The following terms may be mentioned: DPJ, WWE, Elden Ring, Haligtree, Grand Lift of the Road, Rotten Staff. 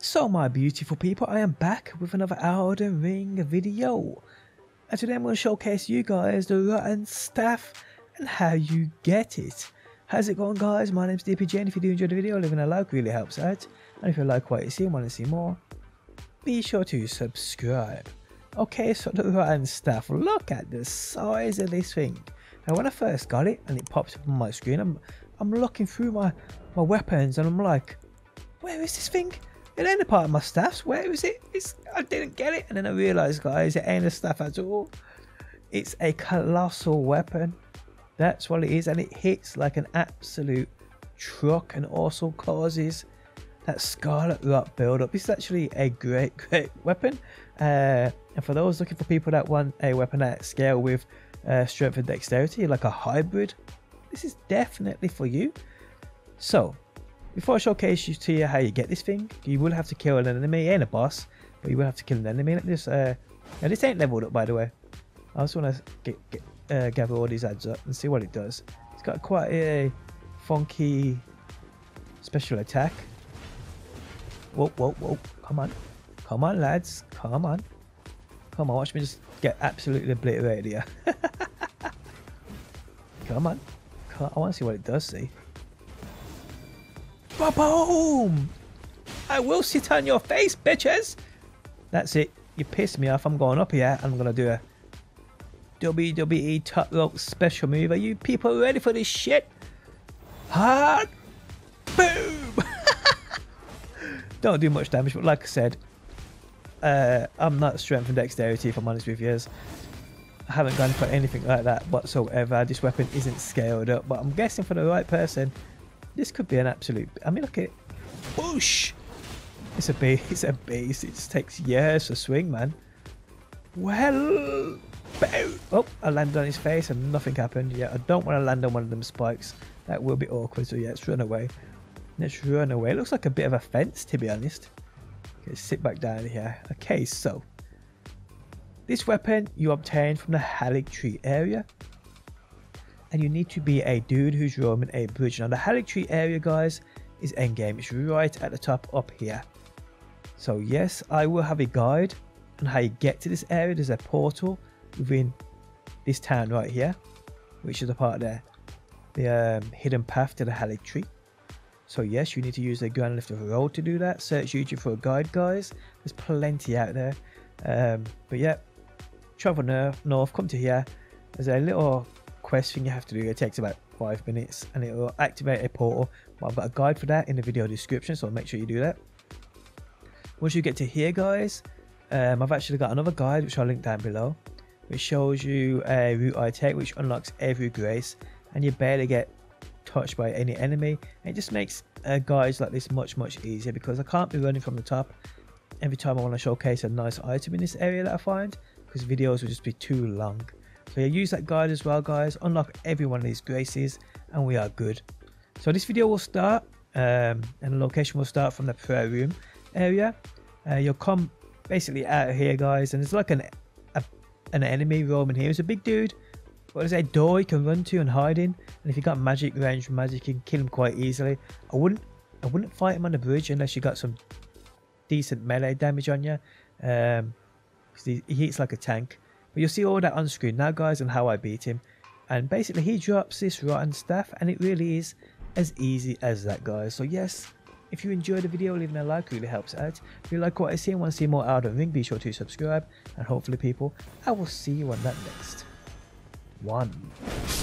So my beautiful people, I am back with another Elden Ring video, and today I'm going to showcase you guys the Rotten Staff and how you get it. How's it going, guys? My name's DPJ, and if you do enjoy the video, leaving a like really helps out, and if you like what you see and want to see more, be sure to subscribe. Okay, so the Rotten Staff, look at the size of this thing. Now when I first got it and it pops up on my screen, I'm looking through my weapons and I'm like, where is this thing? It ain't a part of my staffs. Where is it? I didn't get it. And then I realised, guys, it ain't a staff at all. It's a colossal weapon. That's what it is. And it hits like an absolute truck and also causes that scarlet rot build up. It's actually a great, great weapon. And for those looking for people that want a weapon at scale with strength and dexterity, like a hybrid, this is definitely for you. So, before I showcase you to you how you get this thing, you will have to kill an enemy. It ain't a boss, but you will have to kill an enemy. Let me just, now this ain't leveled up, by the way. I just want to gather all these ads up and see what it does. It's got quite a funky special attack. Whoa, whoa, whoa. Come on. Come on, lads. Come on. Come on, watch me just get absolutely obliterated here. Come on. I want to see what it does, see. Ba-boom! I will sit on your face, bitches! That's it. You pissed me off. I'm going up here and I'm going to do a WWE top rope special move. Are you people ready for this shit? Hard! Boom! Don't do much damage, but like I said, I'm not strength and dexterity, if I'm honest with you. I haven't gone for anything like that whatsoever. This weapon isn't scaled up, but I'm guessing for the right person, this could be an absolute... I mean, look at it. Whoosh! It's a beast. It's a beast. It just takes years to swing, man. Well... Oh, I landed on his face and nothing happened. Yeah, I don't want to land on one of them spikes. That will be awkward. So yeah, let's run away. Let's run away. It looks like a bit of a fence, to be honest. Okay, sit back down here. Okay, so... this weapon you obtain from the Haligtree area. And you need to be a dude who's roaming a bridge. Now the Haligtree area, guys, is endgame. It's right at the top up here. So yes, I will have a guide on how you get to this area. There's a portal within this town right here, which is the part there, the hidden path to the Haligtree. So yes, you need to use the Grand Lift of the Road to do that. Search YouTube for a guide, guys. There's plenty out there. But yeah, travel north, come to here. There's a little quest thing you have to do. It takes about 5 minutes and it will activate a portal. Well, I've got a guide for that in the video description, so make sure you do that. Once you get to here, guys, I've actually got another guide which I'll link down below, which shows you a route I take which unlocks every grace, and you barely get touched by any enemy. And it just makes guides like this much easier, because I can't be running from the top every time I want to showcase a nice item in this area that I find, because videos will just be too long. So yeah, use that guide as well, guys. Unlock every one of these graces and we are good. So this video will start and the location will start from the prayer room area. You'll come basically out of here, guys, and it's like an enemy roaming here. It's a big dude, but there's a door you can run to and hide in, and if you got magic, range magic, you can kill him quite easily. I wouldn't fight him on the bridge unless you got some decent melee damage on you, because he hits like a tank. But you'll see all that on screen now, guys, and how I beat him. And basically he drops this Rotten Staff, and it really is as easy as that, guys. So yes, if you enjoyed the video, leaving a like really helps out. If you like what I see and want to see more Elden Ring, be sure to subscribe, and hopefully people, I will see you on that next one.